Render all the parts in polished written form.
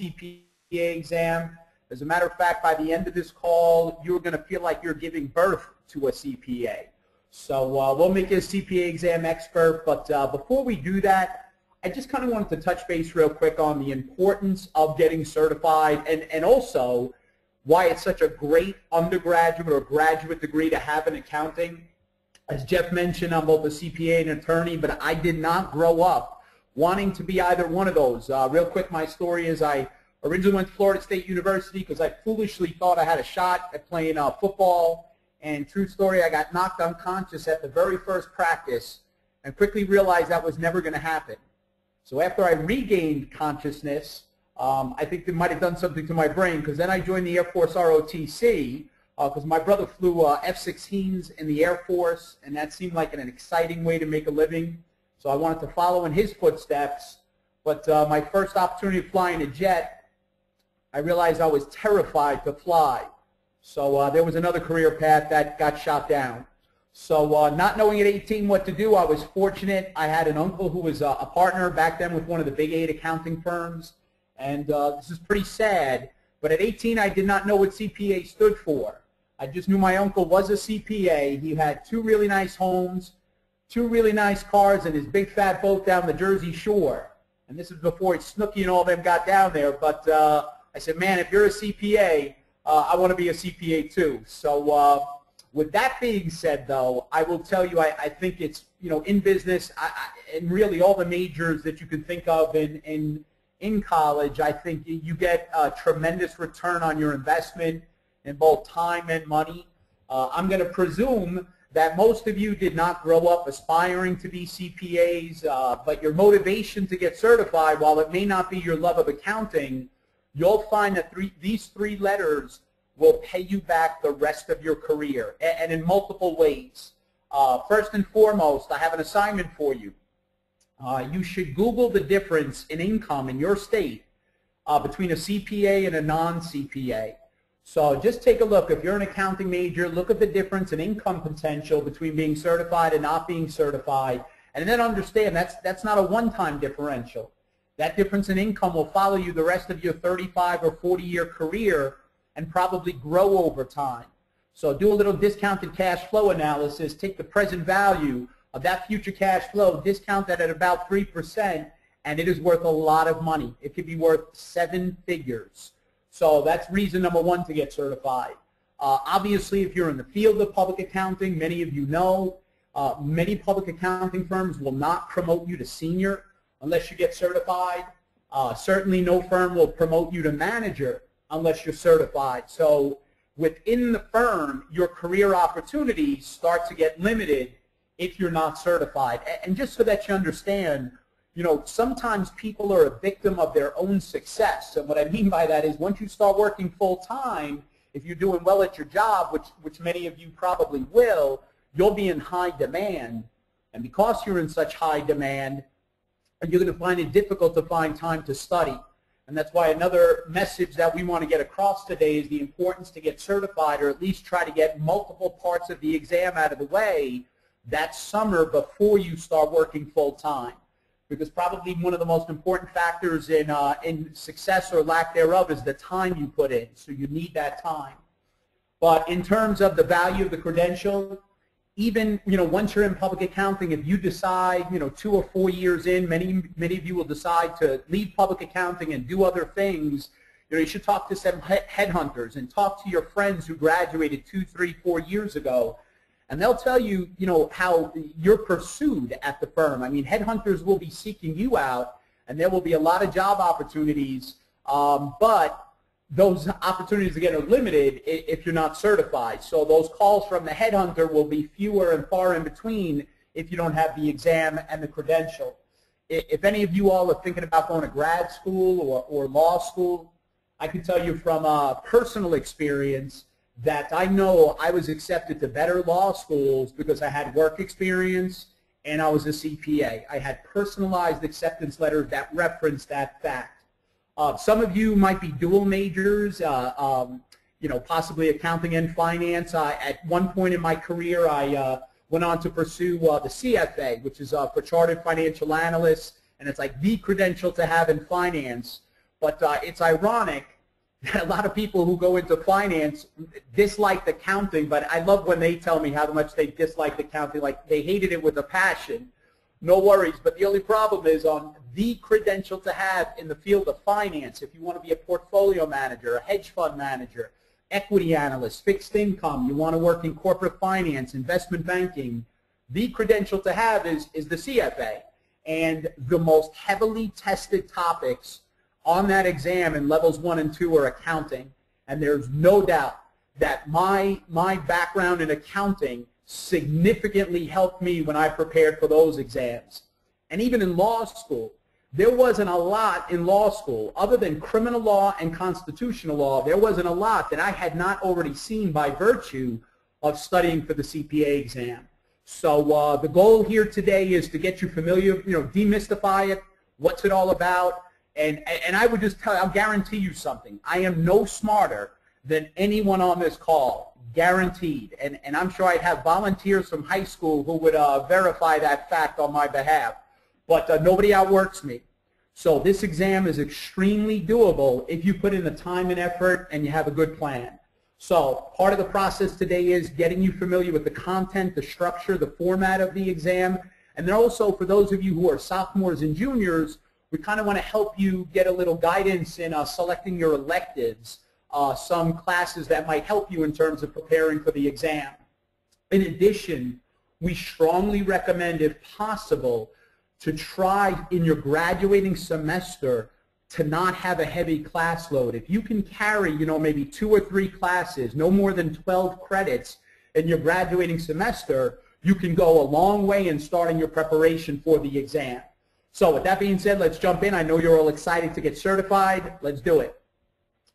CPA exam. As a matter of fact, by the end of this call, you're going to feel like you're giving birth to a CPA. So we'll make you a CPA exam expert. But before we do that, I just kind of wanted to touch base real quick on the importance of getting certified and also why it's such a great undergraduate or graduate degree to have in accounting. As Jeff mentioned, I'm both a CPA and attorney, but I did not grow up wanting to be either one of those. Real quick, my story is I originally went to Florida State University because I foolishly thought I had a shot at playing football. And true story, I got knocked unconscious at the very first practice and quickly realized that was never going to happen. So after I regained consciousness, I think they might have done something to my brain, because then I joined the Air Force ROTC because my brother flew F-16s in the Air Force, and that seemed like an exciting way to make a living. So I wanted to follow in his footsteps. But my first opportunity of flying a jet, I realized I was terrified to fly. So there was another career path that got shot down. So not knowing at 18 what to do, I was fortunate. I had an uncle who was a partner back then with one of the Big 8 accounting firms. And this is pretty sad, but at 18 I did not know what CPA stood for. I just knew my uncle was a CPA. He had two really nice homes, two really nice cars, and his big fat boat down the Jersey Shore. And this was before Snooki and all them got down there. But I said, man, if you're a CPA, I want to be a CPA too. So with that being said, though, I will tell you, I think it's, you know, in business and really all the majors that you can think of in college, I think you get a tremendous return on your investment in both time and money. I'm going to presume that most of you did not grow up aspiring to be CPAs, but your motivation to get certified, while it may not be your love of accounting, you'll find that these three letters will pay you back the rest of your career, and in multiple ways. First and foremost, I have an assignment for you. You should Google the difference in income in your state between a CPA and a non-CPA. So just take a look. If you're an accounting major, look at the difference in income potential between being certified and not being certified, and then understand that's not a one-time differential. That difference in income will follow you the rest of your 35 or 40-year career and probably grow over time. So do a little discounted cash flow analysis, take the present value of that future cash flow, discount that at about 3%, and it is worth a lot of money. It could be worth 7 figures. So that's reason number one to get certified. Obviously, if you're in the field of public accounting, many of you know, many public accounting firms will not promote you to senior unless you get certified. Certainly no firm will promote you to manager unless you're certified. So within the firm, your career opportunities start to get limited if you're not certified. And just so that you understand, you know, sometimes people are a victim of their own success. And what I mean by that is once you start working full-time, if you're doing well at your job, which many of you probably will, you'll be in high demand. And because you're in such high demand, you're going to find it difficult to find time to study. And that's why another message that we want to get across today is the importance to get certified, or at least try to get multiple parts of the exam out of the way that summer before you start working full-time, because probably one of the most important factors in success or lack thereof is the time you put in, so you need that time. But in terms of the value of the credential, even, you know, once you're in public accounting, if you decide, you know, 2 or 4 years in, many of you will decide to leave public accounting and do other things, you know, you should talk to some headhunters and talk to your friends who graduated 2, 3, 4 years ago. And they'll tell you, you know, how you're pursued at the firm. I mean, headhunters will be seeking you out, and there will be a lot of job opportunities, but those opportunities, again, are limited if you're not certified. So those calls from the headhunter will be fewer and far in between if you don't have the exam and the credential. If any of you all are thinking about going to grad school or law school, I can tell you from personal experience that I know I was accepted to better law schools because I had work experience and I was a CPA. I had personalized acceptance letters that referenced that fact. Some of you might be dual majors, you know, possibly accounting and finance. At one point in my career, I went on to pursue the CFA, which is for chartered financial analysts, and it's like the credential to have in finance. But it's ironic that a lot of people who go into finance dislike the counting, but I love when they tell me how much they dislike the counting, like they hated it with a passion. No worries, but the only problem is on the credential to have in the field of finance, if you want to be a portfolio manager, a hedge fund manager, equity analyst, fixed income, you want to work in corporate finance, investment banking, the credential to have is the CFA. And the most heavily tested topics on that exam in levels 1 and 2 are accounting, and there's no doubt that my background in accounting significantly helped me when I prepared for those exams. And even in law school, there wasn't a lot in law school other than criminal law and constitutional law. There wasn't a lot that I had not already seen by virtue of studying for the CPA exam. So the goal here today is to get you familiar, you know, demystify it, what's it all about, and I would just tell you, I'll guarantee you something. I am no smarter than anyone on this call, guaranteed. And I'm sure I'd have volunteers from high school who would verify that fact on my behalf. But nobody outworks me. So this exam is extremely doable if you put in the time and effort and you have a good plan. So part of the process today is getting you familiar with the content, the structure, the format of the exam. And then also for those of you who are sophomores and juniors, we kind of want to help you get a little guidance in selecting your electives, some classes that might help you in terms of preparing for the exam. In addition, we strongly recommend, if possible, to try in your graduating semester to not have a heavy class load. If you can carry, you know, maybe 2 or 3 classes, no more than 12 credits in your graduating semester, you can go a long way in starting your preparation for the exam. So with that being said, let's jump in. I know you're all excited to get certified. Let's do it.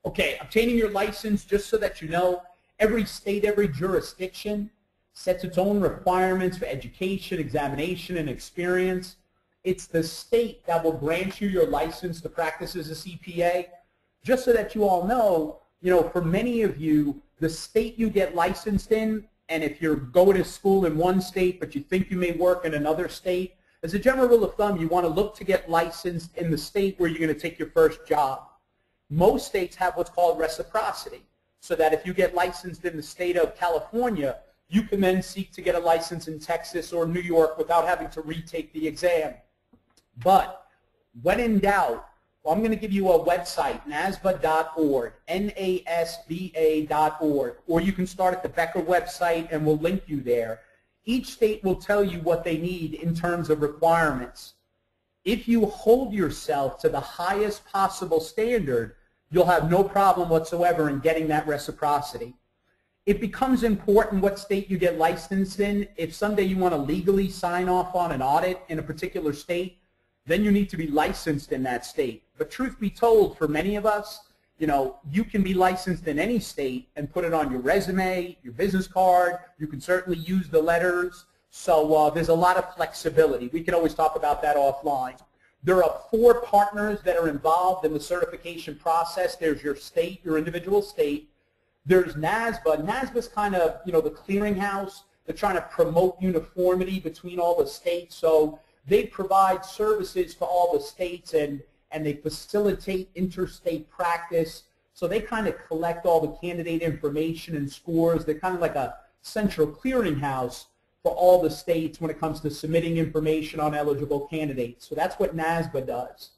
Okay, obtaining your license, just so that you know, every state, every jurisdiction sets its own requirements for education, examination, and experience. It's the state that will grant you your license to practice as a CPA. Just so that you all know, you know, for many of you, the state you get licensed in, and if you're going to school in one state but you think you may work in another state, as a general rule of thumb, you want to look to get licensed in the state where you're going to take your first job. Most states have what's called reciprocity, so that if you get licensed in the state of California, you can then seek to get a license in Texas or New York without having to retake the exam. But when in doubt, well, I'm going to give you a website, NASBA.org, NASBA.org, or you can start at the Becker website and we'll link you there. Each state will tell you what they need in terms of requirements. If you hold yourself to the highest possible standard, you'll have no problem whatsoever in getting that reciprocity. It becomes important what state you get licensed in. If someday you want to legally sign off on an audit in a particular state, then you need to be licensed in that state. But truth be told, for many of us, you know, you can be licensed in any state and put it on your resume, your business card. You can certainly use the letters. So there's a lot of flexibility. We can always talk about that offline. There are 4 partners that are involved in the certification process. There's your state, your individual state. There's NASBA. NASBA's kind of, you know, the clearinghouse. They're trying to promote uniformity between all the states. So they provide services to all the states, and they facilitate interstate practice. So they kind of collect all the candidate information and scores. They're kind of like a central clearinghouse for all the states when it comes to submitting information on eligible candidates. So that's what NASBA does.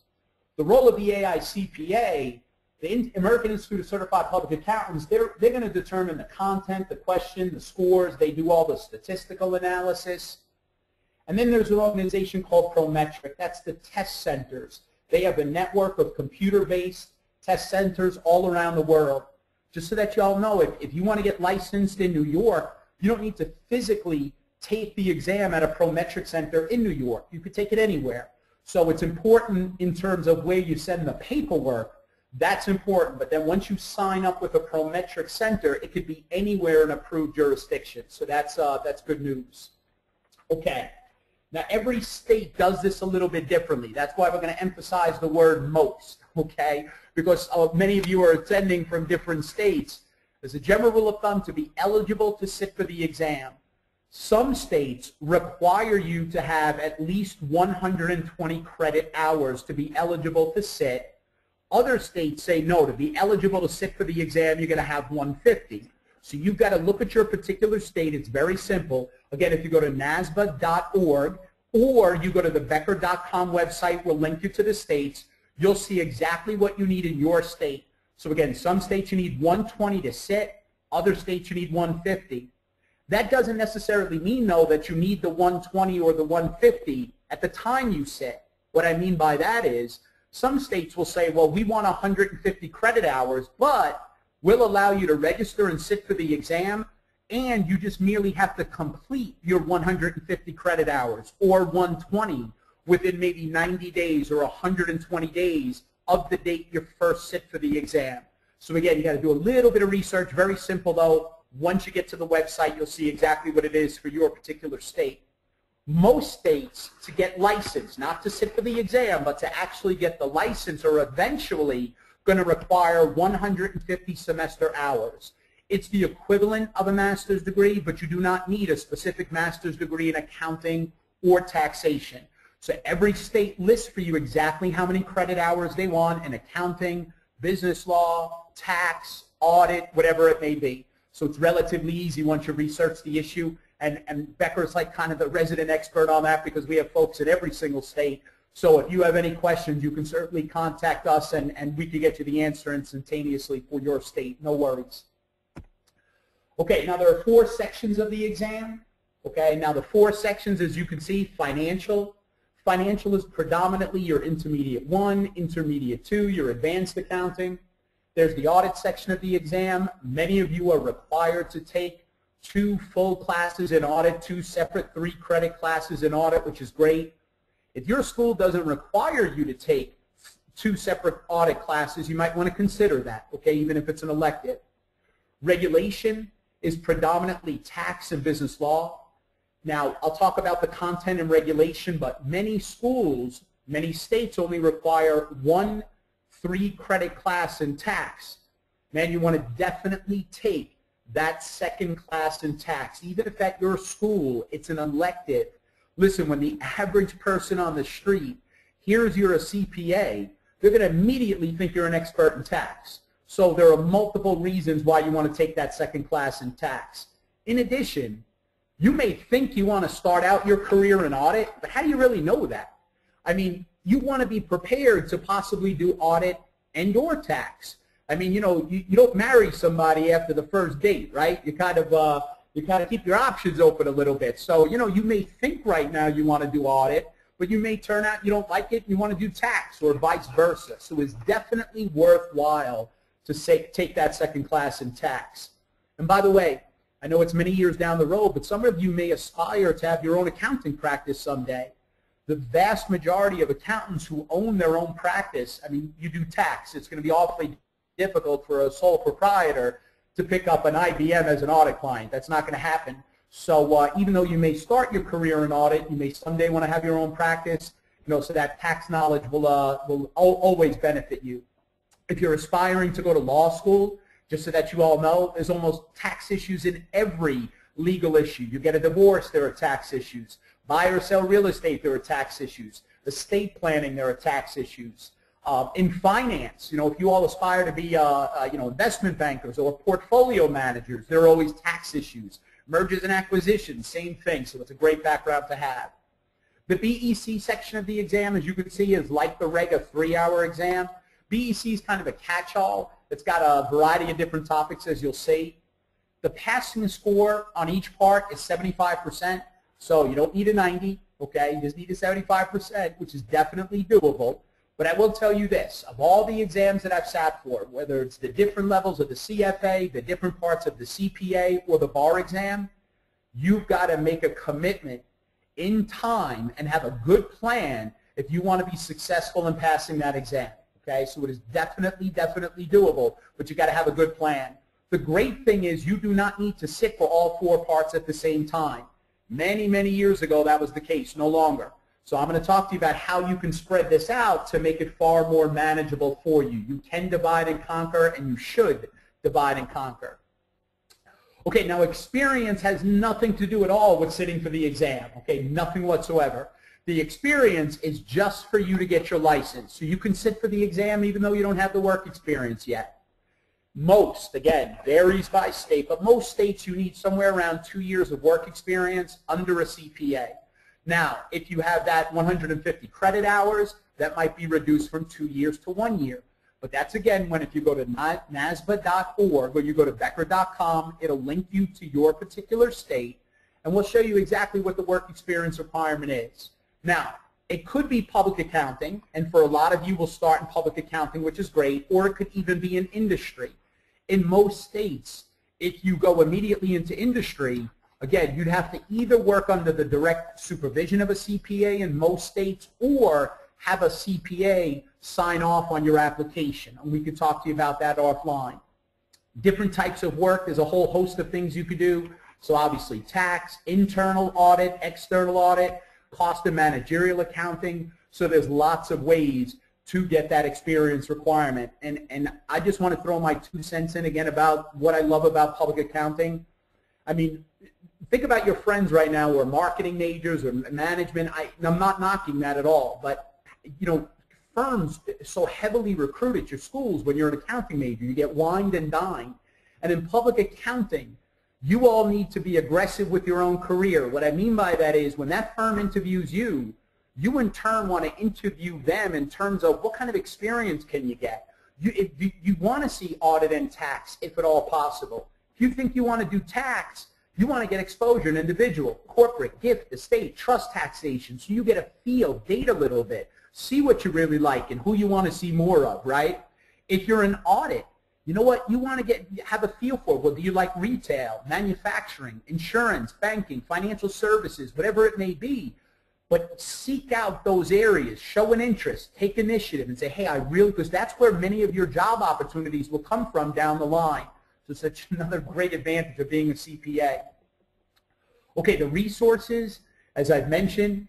The role of the AICPA, the American Institute of Certified Public Accountants, they're going to determine the content, the question, the scores. They do all the statistical analysis. And then there's an organization called Prometric. That's the test centers. They have a network of computer-based test centers all around the world. Just so that you all know, if you want to get licensed in New York, you don't need to physically take the exam at a Prometric center in New York. You could take it anywhere. So it's important in terms of where you send the paperwork. That's important. But then once you sign up with a Prometric center, it could be anywhere in approved jurisdiction. So that's good news. Okay. Now, every state does this a little bit differently. That's why we're going to emphasize the word most, okay? Because many of you are attending from different states. As a general rule of thumb, to be eligible to sit for the exam, some states require you to have at least 120 credit hours to be eligible to sit. Other states say no, to be eligible to sit for the exam, you're going to have 150. So you've got to look at your particular state. It's very simple. Again, if you go to NASBA.org or you go to the Becker.com website, we'll link you to the states. You'll see exactly what you need in your state. So again, some states you need 120 to sit, other states you need 150. That doesn't necessarily mean, though, that you need the 120 or the 150 at the time you sit. What I mean by that is some states will say, well, we want 150 credit hours, but we'll allow you to register and sit for the exam, and you just merely have to complete your 150 credit hours or 120 within maybe 90 days or 120 days of the date you first sit for the exam. So again, you got to do a little bit of research. Very simple, though. Once you get to the website, you'll see exactly what it is for your particular state. Most states, to get licensed, not to sit for the exam, but to actually get the license, are eventually going to require 150 semester hours. It's the equivalent of a master's degree, but you do not need a specific master's degree in accounting or taxation. So every state lists for you exactly how many credit hours they want in accounting, business law, tax, audit, whatever it may be. So it's relatively easy once you research the issue. And Becker's like kind of the resident expert on that because we have folks in every single state. So if you have any questions, you can certainly contact us, and we can get you the answer instantaneously for your state. No worries. Okay, now there are four sections of the exam. Okay, now the four sections, as you can see, financial. Financial is predominantly your intermediate one, intermediate two, your advanced accounting. There's the audit section of the exam. Many of you are required to take 2 full classes in audit, 2 separate 3 credit classes in audit, which is great. If your school doesn't require you to take 2 separate audit classes, you might want to consider that, okay, even if it's an elective. Regulation is predominantly tax and business law. Now, I'll talk about the content and regulation, but many schools, many states only require 1 3 credit class in tax. Man, you want to definitely take that second class in tax. Even if at your school it's an elective. Listen, when the average person on the street hears you're a CPA, they're going to immediately think you're an expert in tax. So there are multiple reasons why you want to take that second class in tax. In addition, you may think you want to start out your career in audit, but how do you really know that? I mean, you want to be prepared to possibly do audit and or tax. I mean, you know, you don't marry somebody after the first date, right? You kind of keep your options open a little bit. So, you know, you may think right now you want to do audit, but you may turn out you don't like it and you want to do tax, or vice versa. So it's definitely worthwhile to take that second class in tax. And by the way, I know it's many years down the road, but some of you may aspire to have your own accounting practice someday. The vast majority of accountants who own their own practice, I mean, you do tax. It's going to be awfully difficult for a sole proprietor to pick up an IBM as an audit client. That's not going to happen. So even though you may start your career in audit, you may someday want to have your own practice, you know, so that tax knowledge will always benefit you. If you're aspiring to go to law school, just so that you all know, there's almost tax issues in every legal issue. You get a divorce, there are tax issues. Buy or sell real estate, there are tax issues. Estate planning, there are tax issues. In finance, you know, if you all aspire to be, you know, investment bankers or portfolio managers, there are always tax issues. Mergers and acquisitions, same thing, so it's a great background to have. The BEC section of the exam, as you can see, is like the reg, a 3-hour exam. BEC is kind of a catch-all. It's got a variety of different topics, as you'll see. The passing score on each part is 75%, so you don't need a 90, okay? You just need a 75%, which is definitely doable. But I will tell you this, of all the exams that I've sat for, whether it's the different levels of the CFA, the different parts of the CPA, or the bar exam, you've got to make a commitment in time and have a good plan if you want to be successful in passing that exam. Okay, so it is definitely, definitely doable, but you've got to have a good plan. The great thing is you do not need to sit for all 4 parts at the same time. Many, many years ago that was the case, no longer. So I'm going to talk to you about how you can spread this out to make it far more manageable for you. You can divide and conquer, and you should divide and conquer. Okay, now experience has nothing to do at all with sitting for the exam, okay, nothing whatsoever. The experience is just for you to get your license. So you can sit for the exam even though you don't have the work experience yet. Most, again, varies by state, but most states you need somewhere around 2 years of work experience under a CPA. Now, if you have that 150 credit hours, that might be reduced from 2 years to 1 year. But that's, again, when if you go to NASBA.org or you go to Becker.com, it'll link you to your particular state, and we'll show you exactly what the work experience requirement is. Now, it could be public accounting, and for a lot of you will start in public accounting, which is great, or it could even be an industry. In most states, if you go immediately into industry, again, you'd have to either work under the direct supervision of a CPA in most states or have a CPA sign off on your application. And we could talk to you about that offline. Different types of work, there's a whole host of things you could do. So obviously tax, internal audit, external audit, cost and managerial accounting. So there's lots of ways to get that experience requirement. And I just want to throw my 2 cents in again about what I love about public accounting. I mean, think about your friends right now who are marketing majors or management. I'm not knocking that at all, but you know, firms so heavily recruit at your schools when you're an accounting major. You get wined and dined. And in public accounting, you all need to be aggressive with your own career. What I mean by that is when that firm interviews you, you in turn want to interview them in terms of what kind of experience can you get. You want to see audit and tax if at all possible. If you think you want to do tax, you want to get exposure in individual, corporate, gift, estate, trust taxation, so you get a feel, date a little bit, see what you really like and who you want to see more of, right? If you're in audit, you know what? You want to have a feel for, well, do you like retail, manufacturing, insurance, banking, financial services, whatever it may be, but seek out those areas, show an interest, take initiative and say, hey, because that's where many of your job opportunities will come from down the line. So such another great advantage of being a CPA. Okay, the resources, as I've mentioned,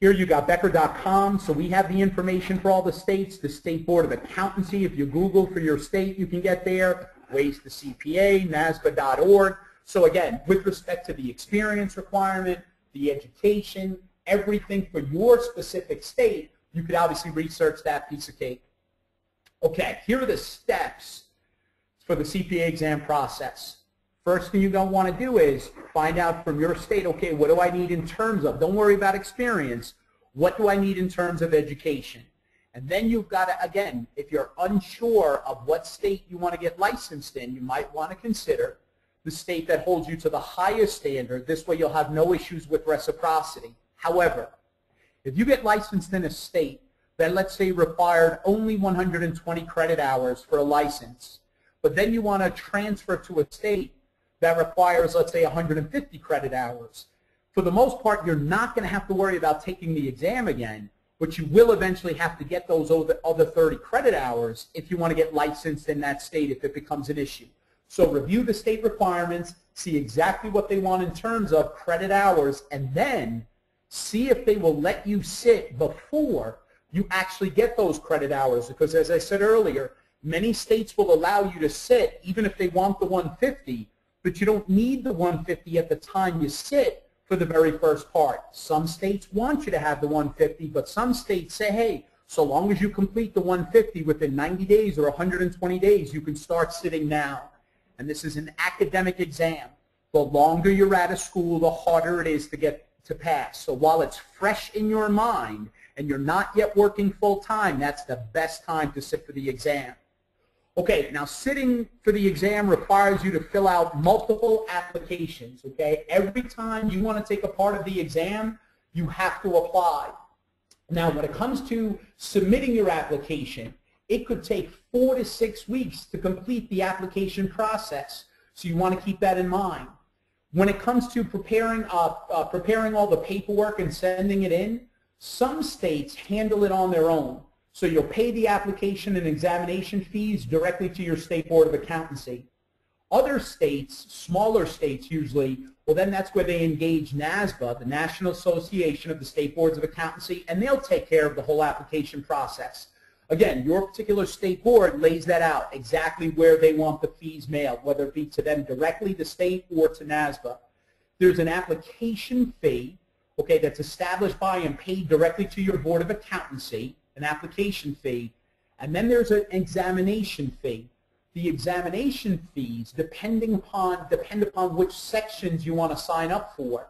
here you got Becker.com, so we have the information for all the states, the State Board of Accountancy. If you Google for your state, you can get there. Ways to CPA, NASBA.org. So again, with respect to the experience requirement, the education, everything for your specific state, you could obviously research that piece of cake. Okay, here are the steps for the CPA exam process. First thing you don't want to do is find out from your state, okay, what do I need in terms of, don't worry about experience, what do I need in terms of education? And then you've got to, again, if you're unsure of what state you want to get licensed in, you might want to consider the state that holds you to the highest standard. This way you'll have no issues with reciprocity. However, if you get licensed in a state that, let's say, required only 120 credit hours for a license, but then you want to transfer to a state that requires, let's say, 150 credit hours. For the most part, you're not going to have to worry about taking the exam again, but you will eventually have to get those other 30 credit hours if you want to get licensed in that state if it becomes an issue. So review the state requirements, see exactly what they want in terms of credit hours, and then see if they will let you sit before you actually get those credit hours, because as I said earlier, many states will allow you to sit even if they want the 150, but you don't need the 150 at the time you sit for the very first part. Some states want you to have the 150, but some states say, hey, so long as you complete the 150 within 90 days or 120 days, you can start sitting now. And this is an academic exam. The longer you're out of school, the harder it is to get to pass. So while it's fresh in your mind and you're not yet working full time, that's the best time to sit for the exam. Okay, now sitting for the exam requires you to fill out multiple applications, okay? Every time you want to take a part of the exam, you have to apply. Now, when it comes to submitting your application, it could take 4 to 6 weeks to complete the application process, so you want to keep that in mind. When it comes to preparing all the paperwork and sending it in, some states handle it on their own. So you'll pay the application and examination fees directly to your State Board of Accountancy. Other states, smaller states usually, well then that's where they engage NASBA, the National Association of the State Boards of Accountancy, and they'll take care of the whole application process. Again, your particular state board lays that out, exactly where they want the fees mailed, whether it be to them directly, the state, or to NASBA. There's an application fee, okay, that's established by and paid directly to your Board of Accountancy, an application fee, and then there's an examination fee. The examination fees, depend upon which sections you want to sign up for.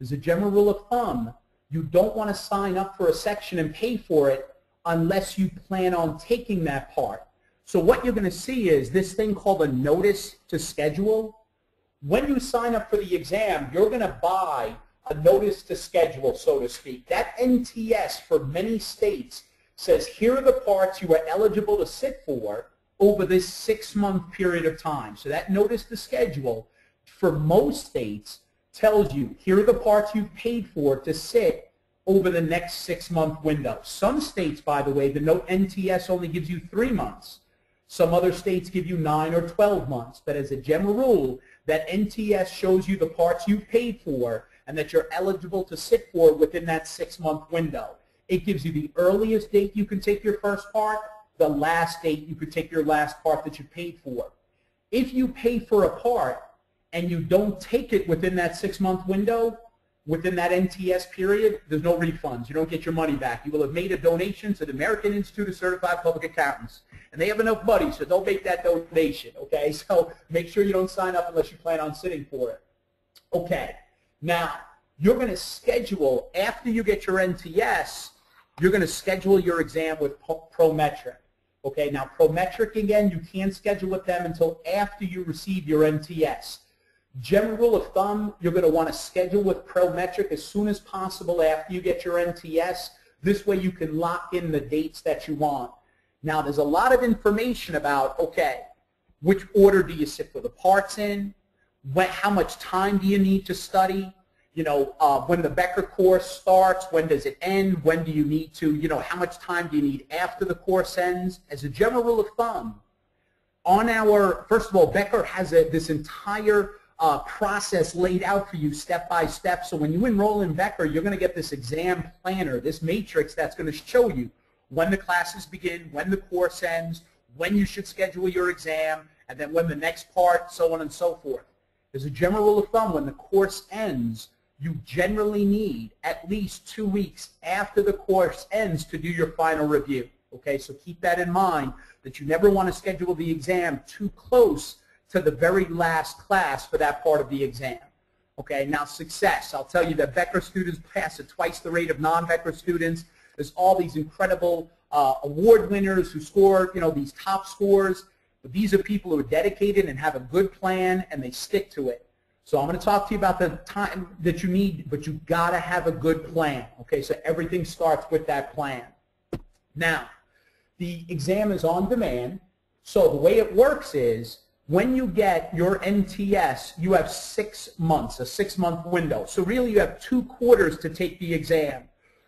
As a general rule of thumb, you don't want to sign up for a section and pay for it unless you plan on taking that part. So what you're going to see is this thing called a notice to schedule. When you sign up for the exam, you're going to buy a notice to schedule, so to speak. That NTS for many states says, here are the parts you are eligible to sit for over this 6-month period of time. So that notice to schedule for most states tells you, here are the parts you've paid for to sit over the next 6-month window. Some states, by the way, the NTS only gives you 3 months. Some other states give you 9 or 12 months, but as a general rule, that NTS shows you the parts you've paid for and that you're eligible to sit for within that 6-month window. It gives you the earliest date you can take your first part, the last date you could take your last part that you paid for. If you pay for a part and you don't take it within that 6-month window, within that NTS period, there's no refunds. You don't get your money back. You will have made a donation to the American Institute of Certified Public Accountants, and they have enough money, so they'll make that donation, okay? So make sure you don't sign up unless you plan on sitting for it. Okay, now you're going to schedule, after you get your NTS, you're going to schedule your exam with Prometric. Okay, now Prometric, again, you can't schedule with them until after you receive your NTS. General rule of thumb, you're going to want to schedule with Prometric as soon as possible after you get your NTS. This way you can lock in the dates that you want. Now, there's a lot of information about, okay, which order do you sit for the parts in? How much time do you need to study? You know, when the Becker course starts, when does it end, when do you need to, you know, how much time do you need after the course ends? As a general rule of thumb, on our, first of all, Becker has this entire process laid out for you step by step. So when you enroll in Becker, you're going to get this exam planner, this matrix that's going to show you when the classes begin, when the course ends, when you should schedule your exam, and then when the next part, so on and so forth. As a general rule of thumb, when the course ends, you generally need at least 2 weeks after the course ends to do your final review. Okay, so keep that in mind, that you never want to schedule the exam too close to the very last class for that part of the exam. Okay, now success. I'll tell you that Becker students pass at twice the rate of non-Becker students. There's all these incredible award winners who score, you know, these top scores. But these are people who are dedicated and have a good plan and they stick to it. So I'm going to talk to you about the time that you need, but you've got to have a good plan. Okay, so everything starts with that plan. Now, the exam is on demand. So the way it works is when you get your NTS, you have 6 months, a 6-month window. So really you have 2 quarters to take the exam.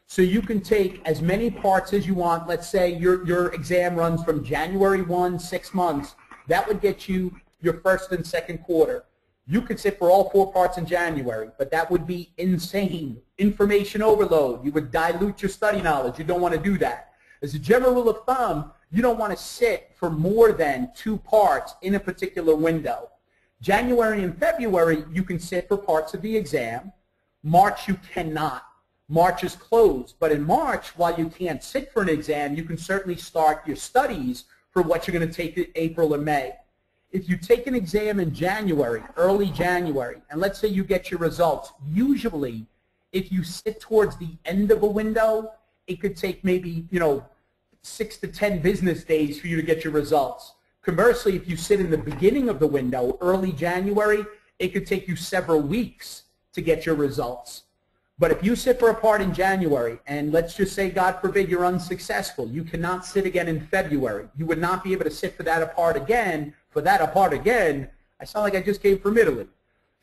So you can take as many parts as you want. Let's say your exam runs from January 1, 6 months. That would get you your first and second quarter. You could sit for all 4 parts in January, but that would be insane. Information overload. You would dilute your study knowledge. You don't want to do that. As a general rule of thumb, you don't want to sit for more than 2 parts in a particular window. January and February, you can sit for parts of the exam. March, you cannot. March is closed, but in March, while you can't sit for an exam, you can certainly start your studies for what you're going to take in April and May. If you take an exam in January, early January, and let's say you get your results, usually if you sit towards the end of a window, it could take maybe, you know, 6 to 10 business days for you to get your results. Conversely, if you sit in the beginning of the window, early January, it could take you several weeks to get your results. But if you sit for a part in January, and let's just say, God forbid, you're unsuccessful, you cannot sit again in February. You would not be able to sit for that apart again. I sound like I just came from Italy.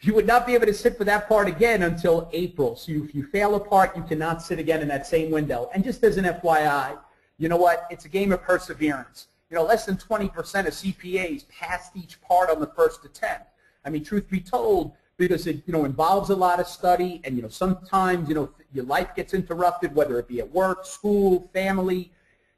You would not be able to sit for that part again until April. So if you fail a part, you cannot sit again in that same window. And just as an FYI, you know what? It's a game of perseverance. You know, less than 20% of CPAs passed each part on the first attempt. I mean, truth be told, because it, you know, involves a lot of study and, you know, sometimes, you know, your life gets interrupted, whether it be at work, school, family.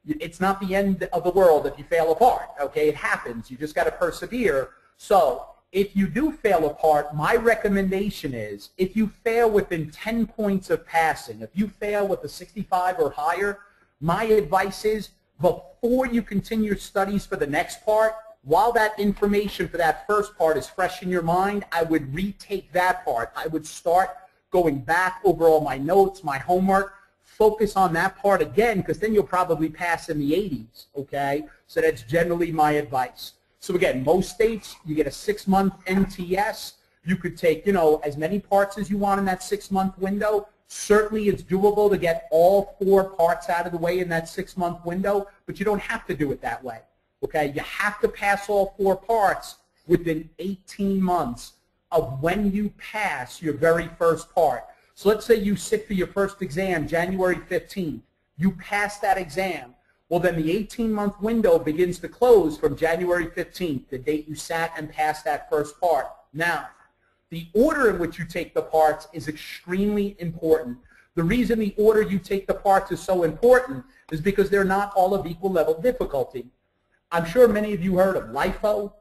It's not the end of the world if you fail a part, okay? It happens. You just got to persevere. So if you do fail a part, my recommendation is if you fail within 10 points of passing, if you fail with a 65 or higher, my advice is before you continue your studies for the next part, while that information for that first part is fresh in your mind, I would retake that part. I would start going back over all my notes, my homework, focus on that part again, because then you'll probably pass in the 80s, okay? So that's generally my advice. So again, most states, you get a 6-month NTS. You could take, you know, as many parts as you want in that 6-month window. Certainly it's doable to get all 4 parts out of the way in that 6-month window, but you don't have to do it that way, okay? You have to pass all 4 parts within 18 months of when you pass your very first part. So let's say you sit for your first exam January 15th. You pass that exam. Well, then the 18-month window begins to close from January 15th, the date you sat and passed that first part. Now, the order in which you take the parts is extremely important. The reason the order you take the parts is so important is because they're not all of equal level difficulty. I'm sure many of you heard of LIFO.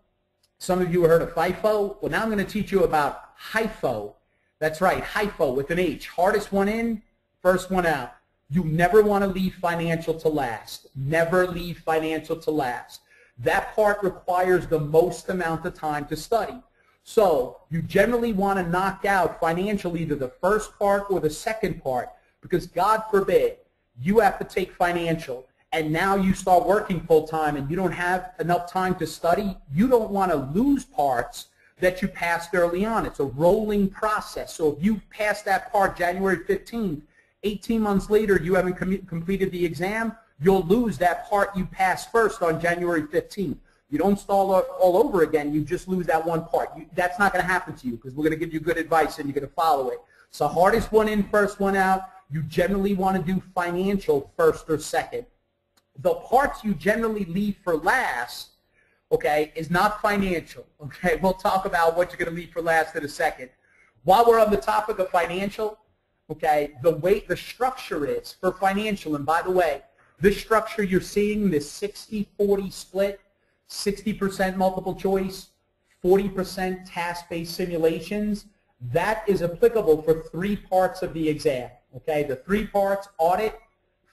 Some of you heard of FIFO. Well, now I'm going to teach you about HIFO. That's right, HIFO with an H. Hardest one in, first one out. You never want to leave financial to last. Never leave financial to last. That part requires the most amount of time to study. So you generally want to knock out financial either the first part or the second part, because God forbid you have to take financial and now you start working full-time and you don't have enough time to study. You don't want to lose parts that you passed early on. It's a rolling process. So if you passed that part January 15th, 18 months later you haven't completed the exam, you'll lose that part you passed first on January 15th. You don't stall all over again, you just lose that one part. That's not going to happen to you because we're going to give you good advice and you're going to follow it. So hardest one in, first one out. You generally want to do financial first or second. The parts you generally leave for last, okay, is not financial, okay? We'll talk about what you're going to leave for last in a second. While we're on the topic of financial, okay, the way the structure is for financial, and by the way, this structure you're seeing, this 60-40 split, 60% multiple choice, 40% task-based simulations, that is applicable for 3 parts of the exam, okay? The 3 parts, audit,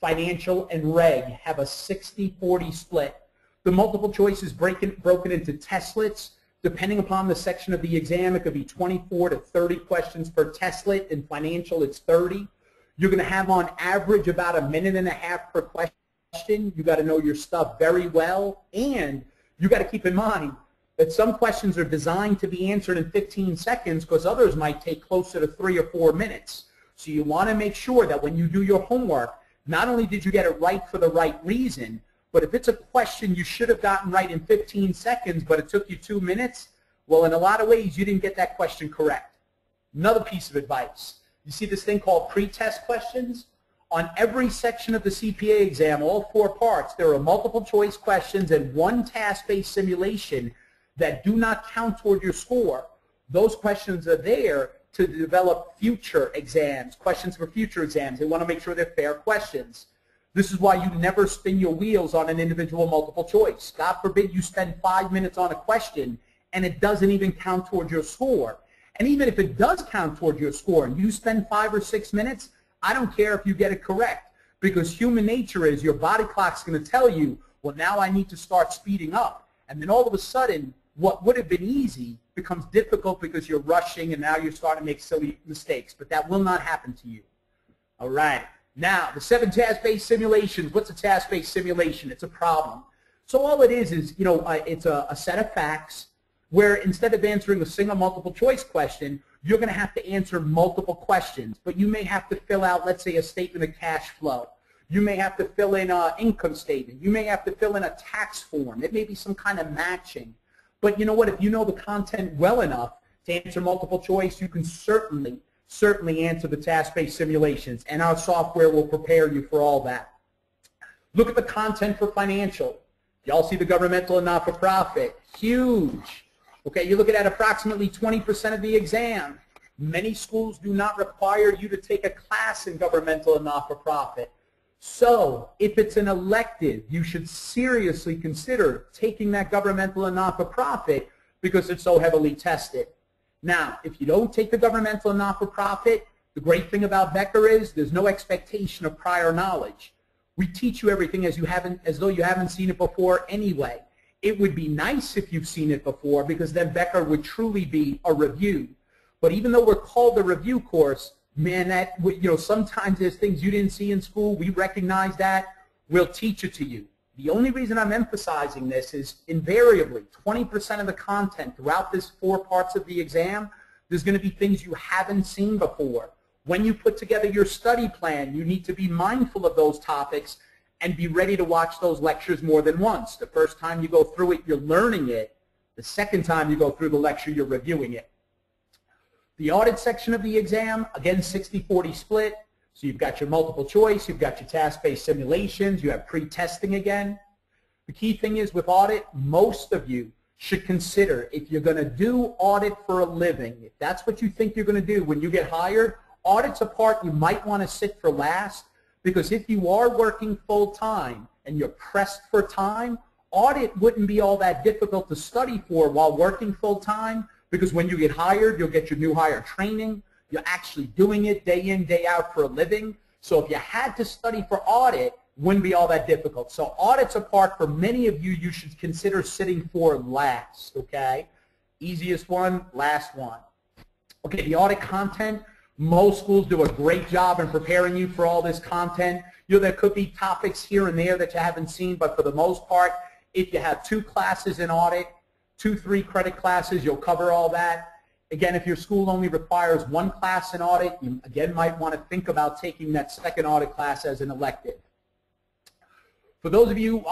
financial, and reg, have a 60-40 split. The multiple choice is broken into testlets. Depending upon the section of the exam, it could be 24 to 30 questions per testlet. In financial, it's 30. You're going to have on average about a minute and a half per question. You've got to know your stuff very well, and you've got to keep in mind that some questions are designed to be answered in 15 seconds because others might take closer to 3 or 4 minutes. So you want to make sure that when you do your homework, not only did you get it right for the right reason, but if it's a question you should have gotten right in 15 seconds, but it took you 2 minutes, well, in a lot of ways, you didn't get that question correct. Another piece of advice. You see this thing called pretest questions? On every section of the CPA exam, all 4 parts, there are multiple choice questions and 1 task-based simulation that do not count toward your score. Those questions are there to develop future exams, questions for future exams. They want to make sure they're fair questions. This is why you never spin your wheels on an individual multiple choice. God forbid you spend 5 minutes on a question and it doesn't even count toward your score. And even if it does count toward your score and you spend 5 or 6 minutes, I don't care if you get it correct, because human nature is your body clock's going to tell you, well, now I need to start speeding up. And then all of a sudden, what would have been easy becomes difficult because you're rushing and now you're starting to make silly mistakes. But that will not happen to you. All right. Now, the 7 task-based simulations. What's a task-based simulation? It's a problem. So all it is you know, it's a set of facts where instead of answering a single multiple-choice question, you're going to have to answer multiple questions. But you may have to fill out, let's say, a statement of cash flow. You may have to fill in an income statement. You may have to fill in a tax form. It may be some kind of matching. But you know what? If you know the content well enough to answer multiple choice, you can certainly answer the task-based simulations, and our software will prepare you for all that. Look at the content for financial. Y'all see the governmental and not-for-profit. Huge. Okay, you're looking at approximately 20% of the exam. Many schools do not require you to take a class in governmental and not-for-profit. So if it's an elective, you should seriously consider taking that governmental and not-for-profit, because it's so heavily tested. Now, if you don't take the governmental and not-for-profit, the great thing about Becker is there's no expectation of prior knowledge. We teach you everything as though you haven't seen it before anyway. It would be nice if you've seen it before, because then Becker would truly be a review. But even though we're called a review course, man, that, you know, sometimes there's things you didn't see in school. We recognize that. We'll teach it to you. The only reason I'm emphasizing this is invariably 20% of the content throughout this 4 parts of the exam, there's going to be things you haven't seen before. When you put together your study plan, you need to be mindful of those topics and be ready to watch those lectures more than once. The first time you go through it, you're learning it. The second time you go through the lecture, you're reviewing it. The audit section of the exam, again, 60-40 split. So you've got your multiple choice, you've got your task-based simulations, you have pre-testing again. The key thing is with audit, most of you should consider, if you're going to do audit for a living, if that's what you think you're going to do when you get hired, audit's a part you might want to sit for last, because if you are working full-time and you're pressed for time, audit wouldn't be all that difficult to study for while working full-time, because when you get hired, you'll get your new hire training. You're actually doing it day in, day out for a living. So if you had to study for audit, it wouldn't be all that difficult. So audit's a part for many of you you should consider sitting for last, okay? Easiest one, last one. Okay, the audit content, most schools do a great job in preparing you for all this content. You know, there could be topics here and there that you haven't seen, but for the most part, if you have 2 classes in audit, 2 3-credit classes, you'll cover all that. Again, if your school only requires 1 class in audit, you again might want to think about taking that second audit class as an elective. For those of you who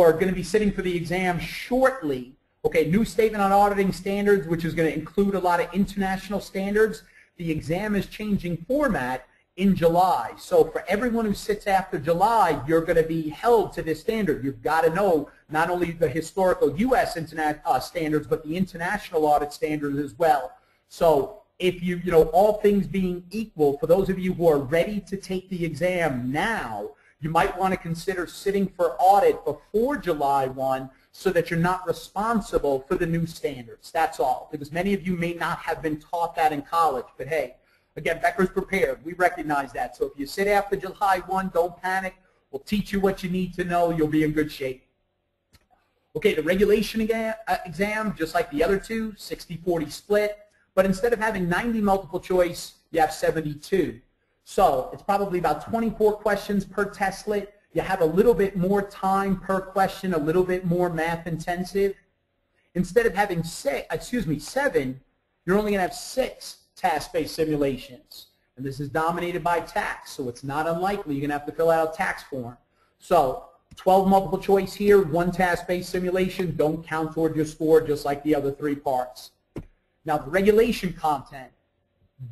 are going to be sitting for the exam shortly, okay, new statement on auditing standards, which is going to include a lot of international standards. The exam is changing format in July. So for everyone who sits after July, you're going to be held to this standard. You've got to know not only the historical U.S. standards, but the international audit standards as well. So if you, all things being equal, for those of you who are ready to take the exam now, you might want to consider sitting for audit before July 1 so that you're not responsible for the new standards. That's all. Because many of you may not have been taught that in college. But hey, again, Becker's prepared. We recognize that. So if you sit after July 1, don't panic. We'll teach you what you need to know. You'll be in good shape. Okay, the regulation exam, just like the other two, 60-40 split. But instead of having 90 multiple choice, you have 72. So it's probably about 24 questions per testlet. You have a little bit more time per question, a little bit more math intensive. Instead of having 7, you're only going to have 6 task-based simulations. And this is dominated by tax, so it's not unlikely you're going to have to fill out a tax form. So 12 multiple choice here, 1 task-based simulation, don't count toward your score, just like the other 3 parts. Now, the regulation content,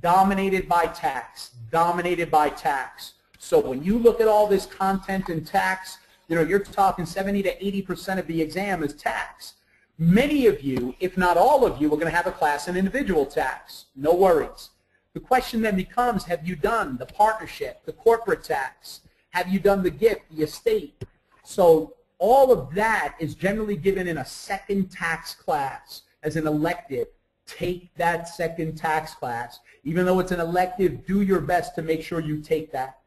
dominated by tax, dominated by tax. So when you look at all this content in tax, you're talking 70 to 80% of the exam is tax. Many of you, if not all of you, are going to have a class in individual tax. No worries. The question then becomes, have you done the partnership, the corporate tax? Have you done the gift, the estate? So all of that is generally given in a second tax class as an elective. Take that second tax class. Even though it's an elective, do your best to make sure you take that.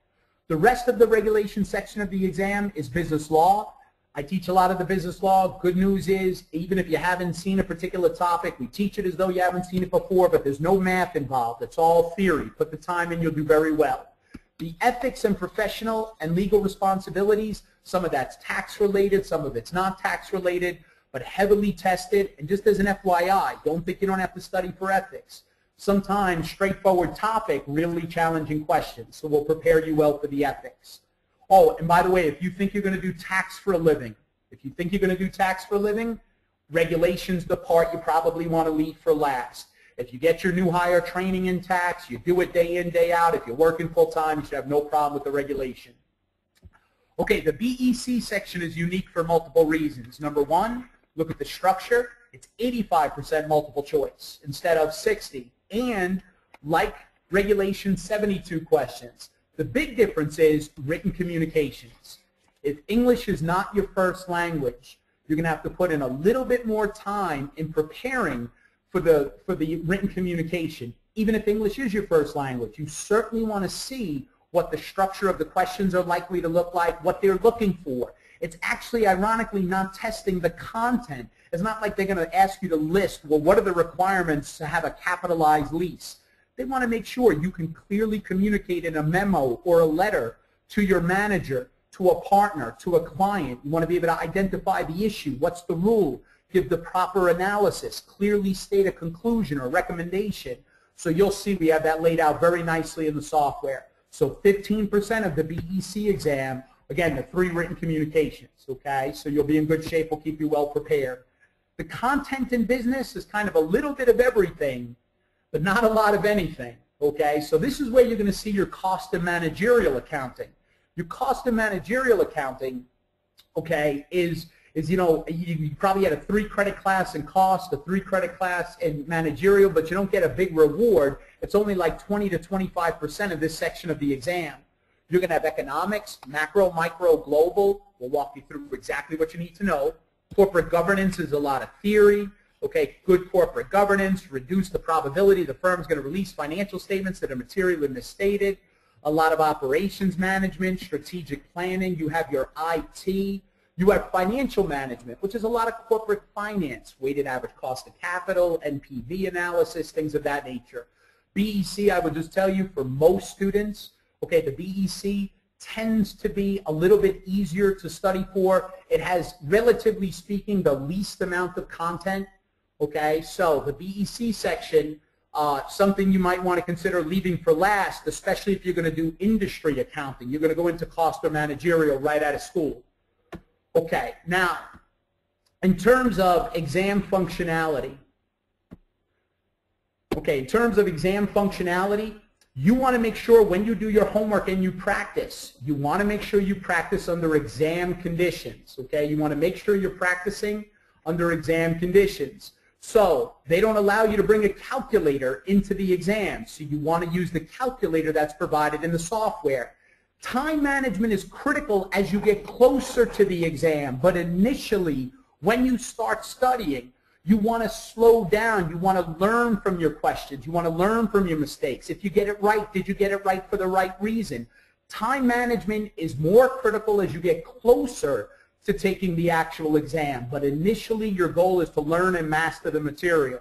The rest of the regulation section of the exam is business law. I teach a lot of the business law. Good news is, even if you haven't seen a particular topic, we teach it as though you haven't seen it before, but there's no math involved. It's all theory. Put the time in, you'll do very well. The ethics and professional and legal responsibilities, some of that's tax-related, some of it's not tax-related, but heavily tested. And just as an FYI, don't think you don't have to study for ethics. Sometimes straightforward topic, really challenging questions. So we'll prepare you well for the ethics. Oh, and by the way, if you think you're going to do tax for a living, regulation's the part you probably want to leave for last. If you get your new hire training in tax, you do it day in, day out. If you're working full-time, you should have no problem with the regulation. Okay, the BEC section is unique for multiple reasons. Number one, look at the structure. It's 85% multiple choice instead of 60. And like regulation, 72 questions. The big difference is written communications. If English is not your first language, You're going to have to put in a little bit more time in preparing for the written communication. Even if English is your first language, you certainly want to see what the structure of the questions are likely to look like, what they're looking for. It's actually, ironically, not testing the content. It's not like they're going to ask you to list, well, what are the requirements to have a capitalized lease? They want to make sure you can clearly communicate in a memo or a letter to your manager, to a partner, to a client. You want to be able to identify the issue. What's the rule? Give the proper analysis. Clearly state a conclusion or recommendation. So you'll see we have that laid out very nicely in the software. So 15% of the BEC exam, again, the 3 written communications, okay? So you'll be in good shape. We'll keep you well prepared. The content in business is kind of a little bit of everything, but not a lot of anything, okay? So this is where you're going to see your cost and managerial accounting. Your cost and managerial accounting, okay, is you know, you probably had a 3-credit class in cost, a 3-credit class in managerial, but you don't get a big reward. It's only like 20 to 25% of this section of the exam. You're going to have economics, macro, micro, global. We'll walk you through exactly what you need to know. Corporate governance is a lot of theory. Okay, good corporate governance, reduce the probability the firm's going to release financial statements that are materially misstated. A lot of operations management, strategic planning. You have your IT. You have financial management, which is a lot of corporate finance, weighted average cost of capital, NPV analysis, things of that nature. BEC, I would just tell you, for most students, okay, the BEC tends to be a little bit easier to study for. It has, relatively speaking, the least amount of content, okay? So the BEC section, something you might want to consider leaving for last, especially if you're going to do industry accounting. You're going to go into cost or managerial right out of school. Okay, now, in terms of exam functionality, you want to make sure when you do your homework and you practice, you want to make sure you practice under exam conditions, okay? You want to make sure you're practicing under exam conditions. So they don't allow you to bring a calculator into the exam, so you want to use the calculator that's provided in the software. Time management is critical as you get closer to the exam, but initially, when you start studying, you want to slow down. You want to learn from your questions. You want to learn from your mistakes. If you get it right, did you get it right for the right reason? Time management is more critical as you get closer to taking the actual exam, but initially, your goal is to learn and master the material.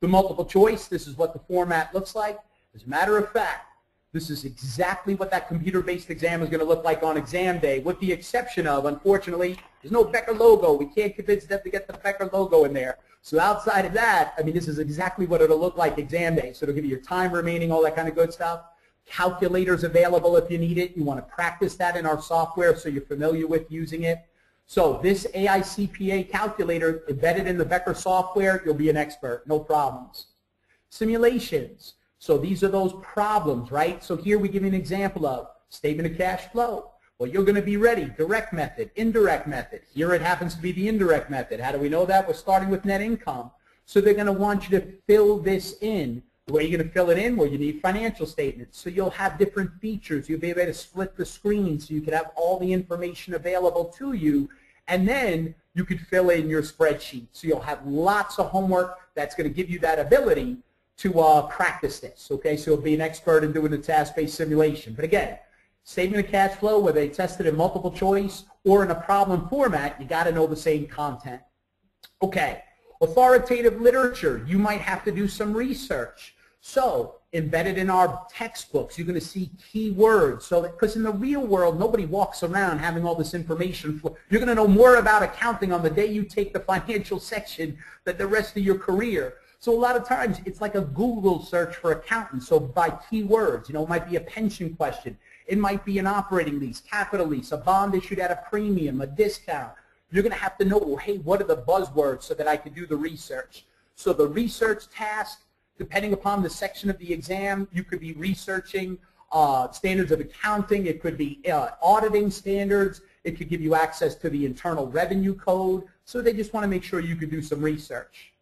The multiple choice, this is what the format looks like. As a matter of fact, this is exactly what that computer-based exam is going to look like on exam day, with the exception of, unfortunately, there's no Becker logo. We can't convince them to get the Becker logo in there. So outside of that, I mean, this is exactly what it'll look like exam day. So it'll give you your time remaining, all that kind of good stuff. Calculators available if you need it. You want to practice that in our software so you're familiar with using it. So this AICPA calculator embedded in the Becker software, you'll be an expert, no problems. Simulations. So these are those problems, right? So here we give you an example of statement of cash flow. Well, you're going to be ready. Direct method, indirect method. Here it happens to be the indirect method. How do we know that? We're starting with net income. So they're going to want you to fill this in. Where are you going to fill it in? Well, you need financial statements. So you'll have different features. You'll be able to split the screen so you can have all the information available to you. And then you could fill in your spreadsheet. So you'll have lots of homework that's going to give you that ability to practice this, okay? So be an expert in doing the task-based simulation. But again, statement of cash flow, whether they tested in multiple choice or in a problem format, you gotta know the same content. Okay, authoritative literature, you might have to do some research. So embedded in our textbooks, you're gonna see keywords. So because in the real world, nobody walks around having all this information. You're gonna know more about accounting on the day you take the financial section than the rest of your career. So a lot of times, it's like a Google search for accountants. So by keywords, you know, it might be a pension question. It might be an operating lease, capital lease, a bond issued at a premium, a discount. You're going to have to know, well, hey, what are the buzzwords so that I can do the research? So the research task, depending upon the section of the exam, you could be researching standards of accounting. It could be auditing standards. It could give you access to the Internal Revenue Code. So they just want to make sure you can do some research.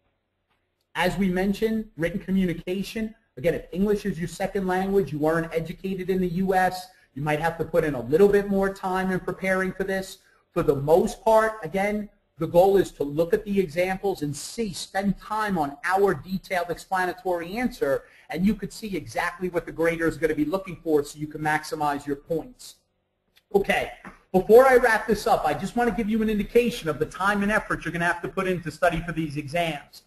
As we mentioned, written communication, again, if English is your second language, you weren't educated in the U.S., you might have to put in a little bit more time in preparing for this. For the most part, again, The goal is to look at the examples and see, spend time on our detailed explanatory answer, and you could see exactly what the grader is going to be looking for so you can maximize your points. Okay, before I wrap this up, I just want to give you an indication of the time and effort you're going to have to put in to study for these exams.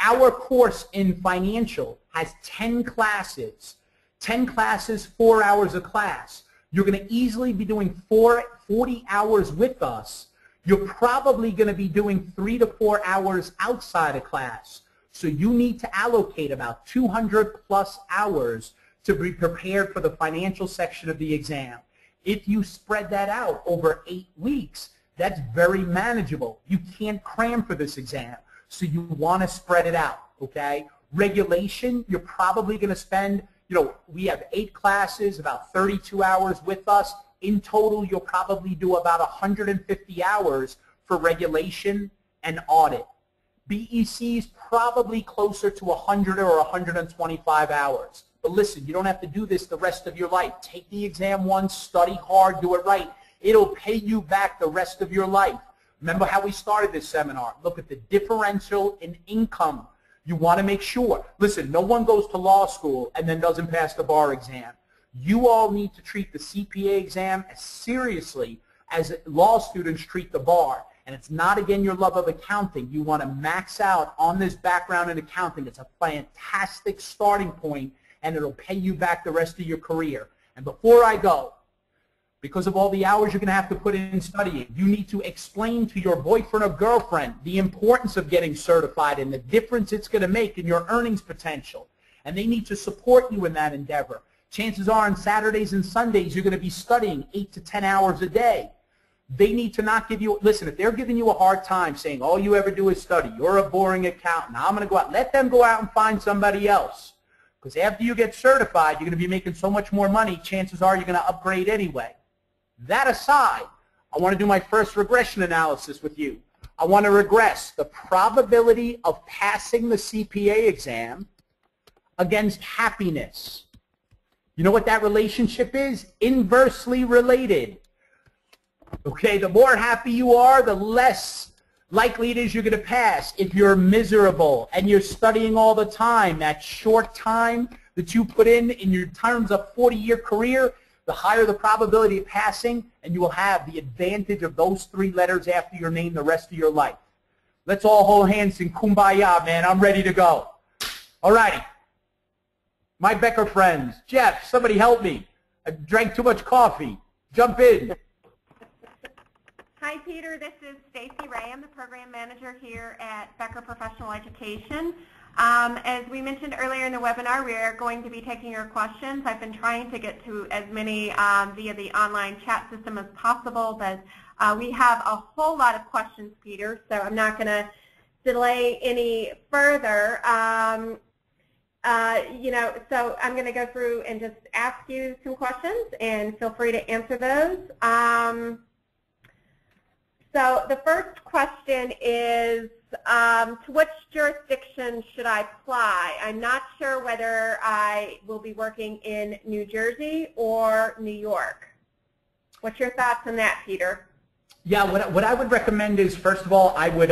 Our course in financial has 10 classes. 10 classes, 4 hours a class. You're going to easily be doing 40 hours with us. You're probably going to be doing 3 to 4 hours outside of class. So you need to allocate about 200 plus hours to be prepared for the financial section of the exam. If you spread that out over 8 weeks, that's very manageable. You can't cram for this exam, so you want to spread it out, okay? Regulation, you're probably going to spend, we have 8 classes, about 32 hours with us. In total, you'll probably do about 150 hours for regulation and audit. BEC is probably closer to 100 or 125 hours. But listen, you don't have to do this the rest of your life. Take the exam once, study hard, do it right. It'll pay you back the rest of your life. Remember how we started this seminar. Look at the differential in income. You want to make sure. Listen, no one goes to law school and then doesn't pass the bar exam. You all need to treat the CPA exam as seriously as law students treat the bar. And it's not, again, your love of accounting. You want to max out on this background in accounting. It's a fantastic starting point, and it'll pay you back the rest of your career. And before I go, because of all the hours you're going to have to put in studying, you need to explain to your boyfriend or girlfriend the importance of getting certified and the difference it's going to make in your earnings potential. And they need to support you in that endeavor. Chances are on Saturdays and Sundays you're going to be studying 8 to 10 hours a day. They need to not give you, listen, if they're giving you a hard time saying all you ever do is study, you're a boring accountant, I'm going to go out, let them go out and find somebody else. Because after you get certified, you're going to be making so much more money, chances are you're going to upgrade anyway. That aside, I want to do my first regression analysis with you. I want to regress the probability of passing the CPA exam against happiness. You know what that relationship is? Inversely related. Okay, the more happy you are, the less likely it is you're going to pass. If you're miserable and you're studying all the time, that short time that you put in your terms of 40-year career, the higher the probability of passing, and you will have the advantage of those 3 letters after your name the rest of your life. Let's all hold hands and kumbaya, man. I'm ready to go. All righty. My Becker friends. Jeff, somebody help me. I drank too much coffee. Jump in. Hi, Peter. This is Stacey Ray. I'm the program manager here at Becker Professional Education. As we mentioned earlier in the webinar, we are going to be taking your questions. I've been trying to get to as many via the online chat system as possible, but we have a whole lot of questions, Peter, so I'm not going to delay any further. So I'm going to go through and just ask you some questions, and feel free to answer those. So the first question is, to which jurisdiction should I apply? I'm not sure whether I will be working in New Jersey or New York. What's your thoughts on that, Peter? Yeah, what I would recommend is, first of all, I would,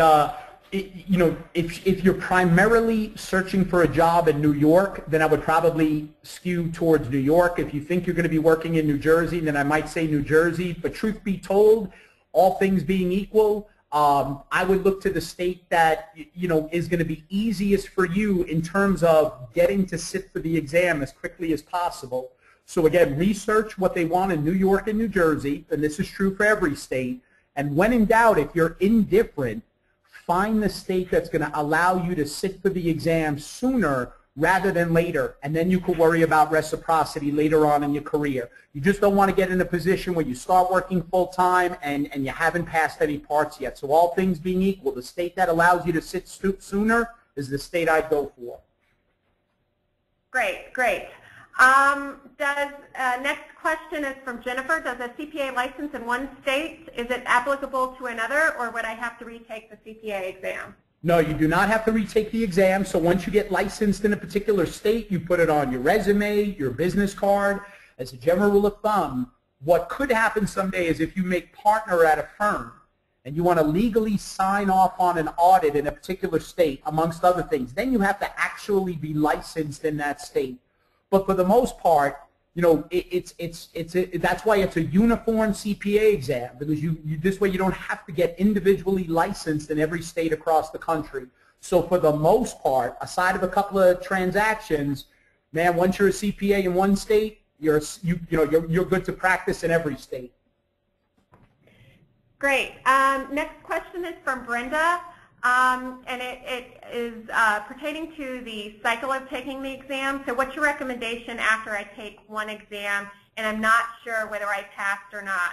if you're primarily searching for a job in New York, then I would probably skew towards New York. If you think you're going to be working in New Jersey, then I might say New Jersey. But truth be told, all things being equal, I would look to the state that is going to be easiest for you in terms of getting to sit for the exam as quickly as possible. So again, research what they want in New York and New Jersey, and this is true for every state. And when in doubt, if you're indifferent, find the state that's going to allow you to sit for the exam sooner rather than later, and then you could worry about reciprocity later on in your career. You just don't want to get in a position where you start working full-time and you haven't passed any parts yet. So all things being equal, the state that allows you to sit sooner is the state I'd go for. Great, great. Next question is from Jennifer. Does a CPA license in one state, is it applicable to another, or would I have to retake the CPA exam? No, you do not have to retake the exam. So once you get licensed in a particular state, you put it on your resume, your business card. As a general rule of thumb, what could happen someday is if you make partner at a firm and you want to legally sign off on an audit in a particular state, amongst other things, then you have to actually be licensed in that state. But for the most part, you know, that's why it's a uniform CPA exam, because you this way you don't have to get individually licensed in every state across the country. So for the most part, aside of a couple of transactions, man, once you're a CPA in one state, you're good to practice in every state. Great. Next question is from Brenda, and it is pertaining to the cycle of taking the exam. So what's your recommendation after I take one exam and I'm not sure whether I passed or not?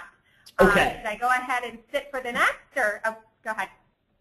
Okay. Should I go ahead and sit for the next, or go ahead?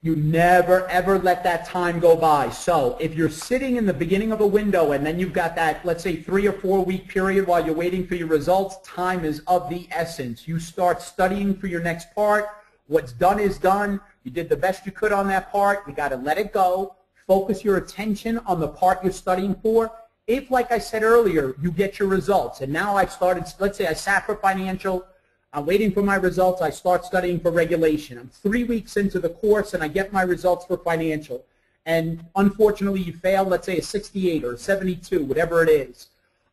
You never, ever let that time go by. So if you're sitting in the beginning of a window and then you've got that, let's say, 3- or 4-week period while you're waiting for your results, time is of the essence. You start studying for your next part. What's done is done. You did the best you could on that part. You got to let it go. Focus your attention on the part you're studying for. If, like I said earlier, you get your results, and now I've started, let's say I sat for financial, I'm waiting for my results, I start studying for regulation. I'm 3 weeks into the course and I get my results for financial. And unfortunately you fail, let's say a 68 or a 72, whatever it is.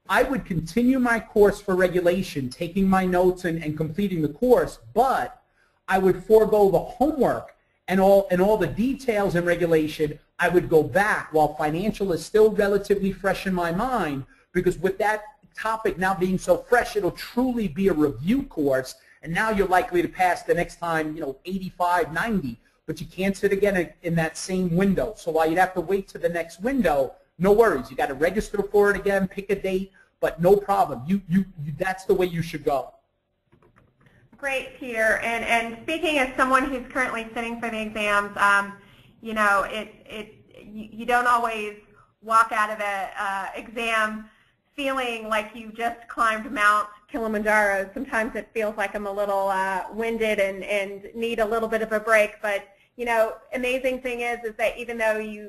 I would continue my course for regulation, taking my notes and completing the course, but I would forego the homework and all the details in regulation. I would go back while financial is still relatively fresh in my mind, because with that topic now being so fresh, it'll truly be a review course, and now you're likely to pass the next time, you know, 85, 90, but you can't sit again in that same window. So while you'd have to wait to the next window, no worries. You got to register for it again, pick a date, but no problem. That's the way you should go. Great, Peter. And speaking as someone who's currently sitting for the exams, you know, you don't always walk out of an exam feeling like you just climbed Mount Kilimanjaro. Sometimes it feels like I'm a little winded and need a little bit of a break. But, you know, amazing thing is that even though you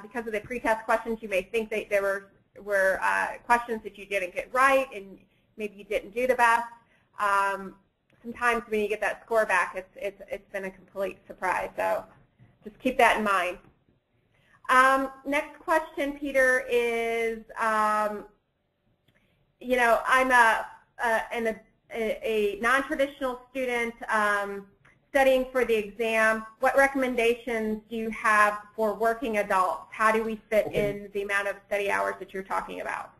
because of the pretest questions, you may think that there were questions that you didn't get right and maybe you didn't do the best. Sometimes when you get that score back, it's been a complete surprise. So just keep that in mind. Next question, Peter, is you know, I'm a non-traditional student studying for the exam. What recommendations do you have for working adults? How do we fit in the amount of study hours that you're talking about?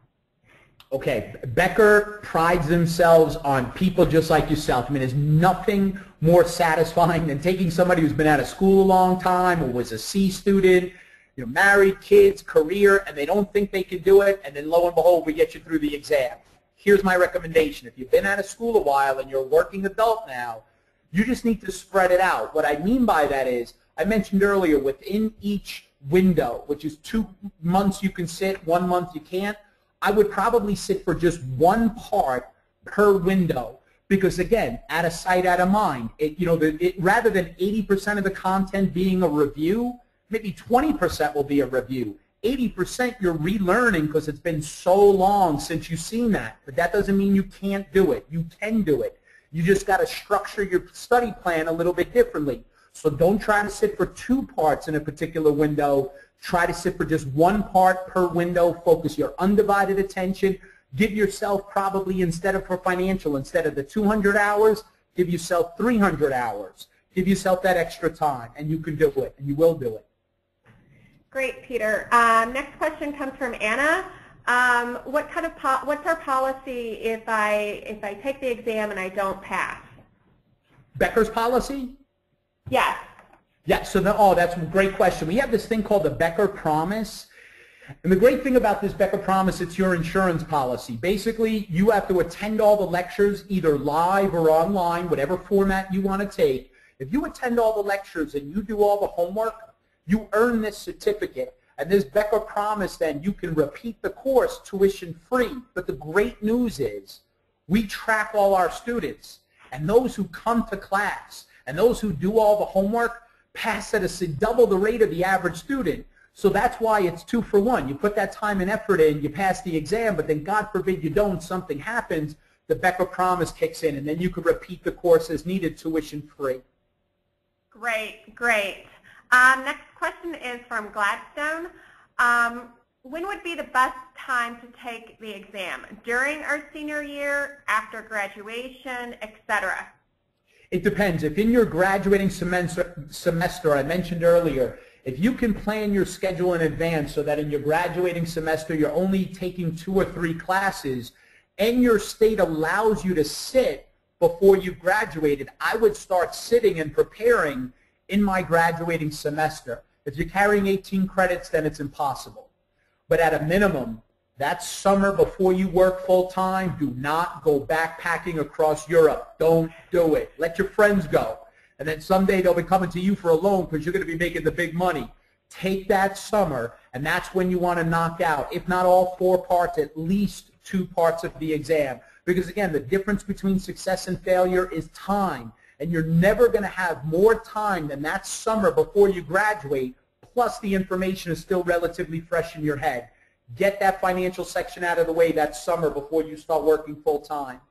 Okay, Becker prides themselves on people just like yourself. I mean, there's nothing more satisfying than taking somebody who's been out of school a long time or was a C student, you know, married, kids, career, and they don't think they can do it, and then lo and behold, we get you through the exam. Here's my recommendation. If you've been out of school a while and you're a working adult now, you just need to spread it out. What I mean by that is, I mentioned earlier, within each window, which is 2 months you can sit, 1 month you can't, I would probably sit for just one part per window, because again, out of sight, out of mind. You know, rather than 80% of the content being a review, maybe 20% will be a review. 80% you're relearning because it's been so long since you've seen that. But that doesn't mean you can't do it. You can do it. You just got to structure your study plan a little bit differently. So don't try to sit for 2 parts in a particular window. Try to sit for just 1 part per window. Focus your undivided attention. Give yourself probably, instead of for financial, instead of the 200 hours, give yourself 300 hours. Give yourself that extra time, and you can do it, and you will do it. Great, Peter. Next question comes from Anna. What's our policy if I take the exam and I don't pass? Becker's policy? Yes. Yeah, so that's a great question. We have this thing called the Becker Promise. And the great thing about this Becker Promise, it's your insurance policy. Basically, you have to attend all the lectures, either live or online, whatever format you want to take. If you attend all the lectures and you do all the homework, you earn this certificate, and this Becker Promise, then you can repeat the course tuition free. But the great news is we track all our students, and those who come to class and those who do all the homework pass at double the rate of the average student. So that's why it's 2 for 1. You put that time and effort in, you pass the exam, but then God forbid you don't, something happens, the Becker Promise kicks in, and then you can repeat the course as needed tuition free. Great, great. Next question is from Gladstone. When would be the best time to take the exam? During our senior year, after graduation, etc.? It depends. If in your graduating semester, I mentioned earlier, if you can plan your schedule in advance so that in your graduating semester you're only taking 2 or 3 classes and your state allows you to sit before you've graduated, I would start sitting and preparing in my graduating semester. If you're carrying 18 credits, then it's impossible. But at a minimum, that summer before you work full-time, do not go backpacking across Europe. Don't do it. Let your friends go. And then someday they'll be coming to you for a loan because you're going to be making the big money. Take that summer, and that's when you want to knock out, if not all 4 parts, at least 2 parts of the exam. Because again, the difference between success and failure is time. And you're never going to have more time than that summer before you graduate, plus the information is still relatively fresh in your head. Get that financial section out of the way that summer before you start working full-time.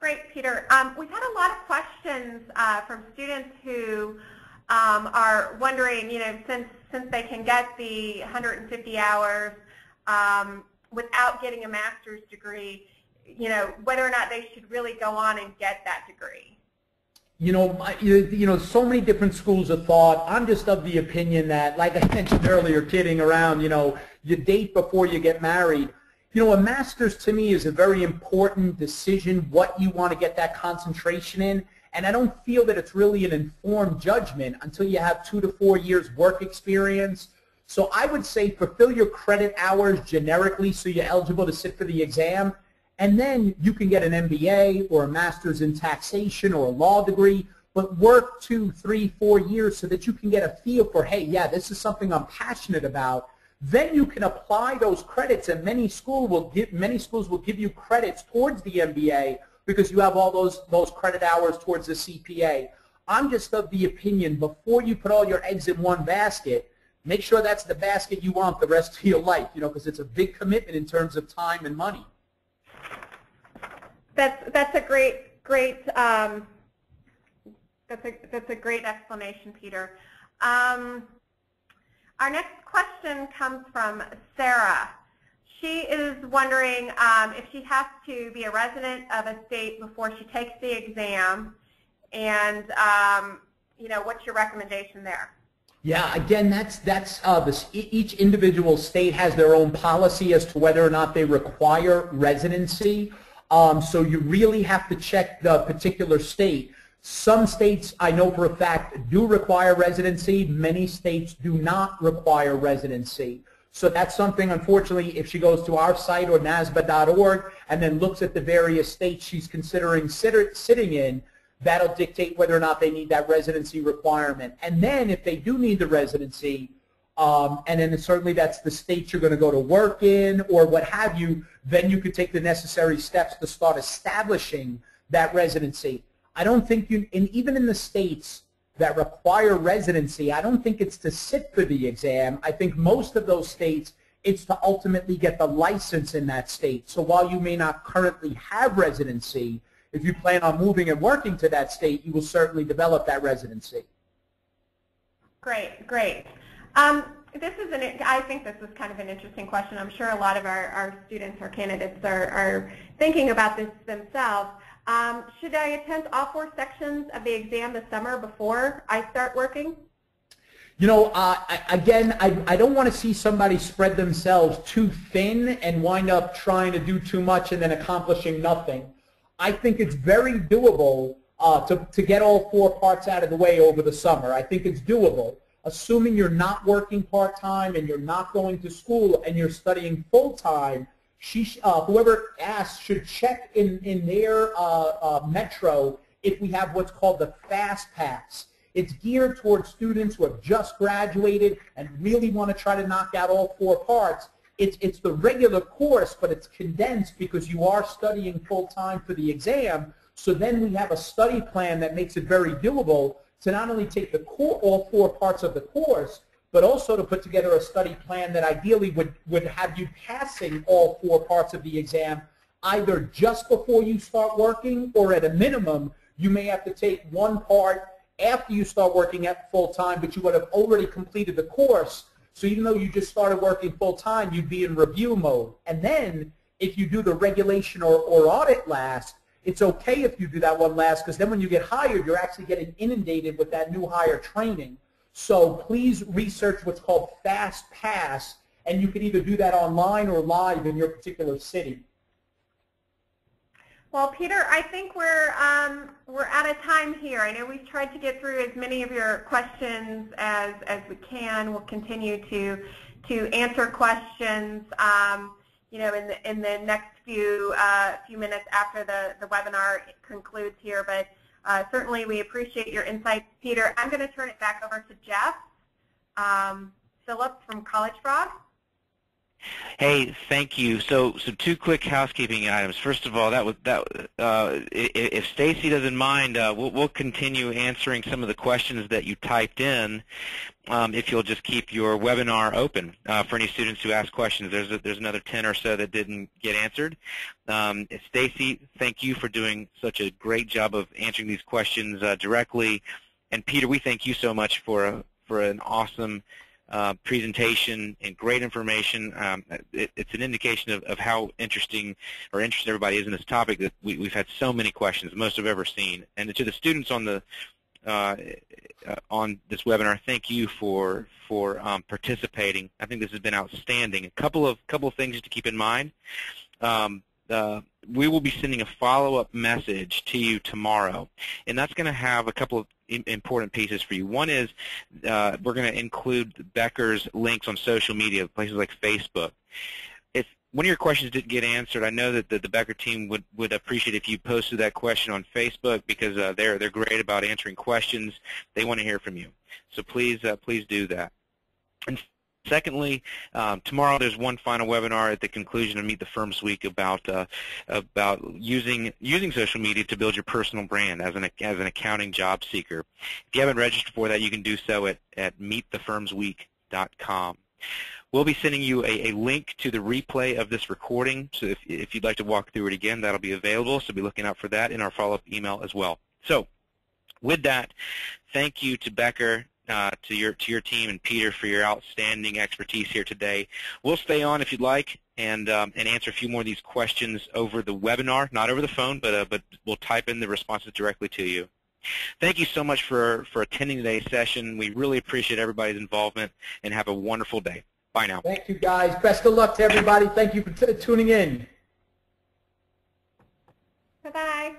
Great, Peter. We've had a lot of questions from students who are wondering, you know, since they can get the 150 hours without getting a master's degree, you know, whether or not they should really go on and get that degree. You know, so many different schools of thought. I'm just of the opinion that, like I mentioned earlier, kidding around, you know, you date before you get married. You know, a master's to me is a very important decision, what you want to get that concentration in, and I don't feel that it's really an informed judgment until you have 2 to 4 years work experience. So I would say fulfill your credit hours generically so you're eligible to sit for the exam, and then you can get an MBA or a master's in taxation or a law degree, but work 2, 3, 4 years so that you can get a feel for, hey, yeah, this is something I'm passionate about. Then you can apply those credits, and many schools will give you credits towards the MBA because you have all those credit hours towards the CPA. I'm just of the opinion, before you put all your eggs in one basket, make sure that's the basket you want the rest of your life, you know, because it's a big commitment in terms of time and money. That's a great that's a great explanation, Peter. Our next question comes from Sarah. She is wondering if she has to be a resident of a state before she takes the exam, and you know, what's your recommendation there? Yeah, again, each individual state has their own policy as to whether or not they require residency. So you really have to check the particular state. Some states, I know for a fact, do require residency. Many states do not require residency. So that's something, unfortunately, if she goes to our site or NASBA.org and then looks at the various states she's considering sitting in, that'll dictate whether or not they need that residency requirement. And then if they do need the residency, and then certainly that's the state you're going to go to work in or what have you, then you could take the necessary steps to start establishing that residency. I don't think even in the states that require residency, I don't think it's to sit for the exam. I think most of those states, it's to ultimately get the license in that state. So while you may not currently have residency, if you plan on moving and working to that state, you will certainly develop that residency. Great, great. This is I think this is kind of an interesting question. I'm sure a lot of our students or candidates are thinking about this themselves. Should I attend all 4 sections of the exam the summer before I start working? You know, I don't want to see somebody spread themselves too thin and wind up trying to do too much and then accomplishing nothing. I think it's very doable to get all 4 parts out of the way over the summer. I think it's doable. Assuming you're not working part-time and you're not going to school and you're studying full-time, whoever asks should check in their metro if we have what's called the FastPass. It's geared towards students who have just graduated and really want to try to knock out all 4 parts. It's the regular course, but it's condensed because you are studying full-time for the exam. So then we have a study plan that makes it very doable to not only take all 4 parts of the course, but also to put together a study plan that ideally would have you passing all 4 parts of the exam either just before you start working, or at a minimum, you may have to take one part after you start working at full-time, but you would have already completed the course. So even though you just started working full-time, you'd be in review mode. And then if you do the regulation or audit last, it's okay if you do that one last, because then when you get hired, you're actually getting inundated with that new hire training. So please research what's called FastPass, and you can either do that online or live in your particular city. Well, Peter, I think we're out of time here. I know we've tried to get through as many of your questions as we can. We'll continue to answer questions, you know, in the next few minutes after the webinar concludes here. But certainly, we appreciate your insights, Peter. I'm going to turn it back over to Jeff Phillips from College Frog. Hey, thank you. So two quick housekeeping items. First of all, if Stacy doesn't mind, we'll continue answering some of the questions that you typed in. If you'll just keep your webinar open for any students who ask questions, there's another 10 or so that didn't get answered. Stacy, thank you for doing such a great job of answering these questions directly, and Peter, we thank you so much for an awesome presentation and great information. It's an indication of how interested everybody is in this topic, that we've had so many questions, most I've ever seen. And to the students on this webinar, thank you for participating. I think this has been outstanding. A couple of things just to keep in mind. We will be sending a follow-up message to you tomorrow, and that's going to have a couple of important pieces for you. One is we're going to include Becker's links on social media, places like Facebook. If one of your questions didn't get answered, I know that the Becker team would appreciate if you posted that question on Facebook, because they're great about answering questions. They want to hear from you, so please do that. And secondly, tomorrow there's one final webinar at the conclusion of Meet the Firms Week about using social media to build your personal brand as an accounting job seeker. If you haven't registered for that, you can do so at meetthefirmsweek.com. We'll be sending you a link to the replay of this recording, so if you'd like to walk through it again, that'll be available, so be looking out for that in our follow-up email as well. So with that, thank you to Becker, to your team, and Peter for your outstanding expertise here today. We'll stay on if you'd like and answer a few more of these questions over the webinar, not over the phone, but we'll type in the responses directly to you. Thank you so much for attending today's session. We really appreciate everybody's involvement, and have a wonderful day. Bye now. Thank you, guys. Best of luck to everybody. Thank you for tuning in. Bye-bye.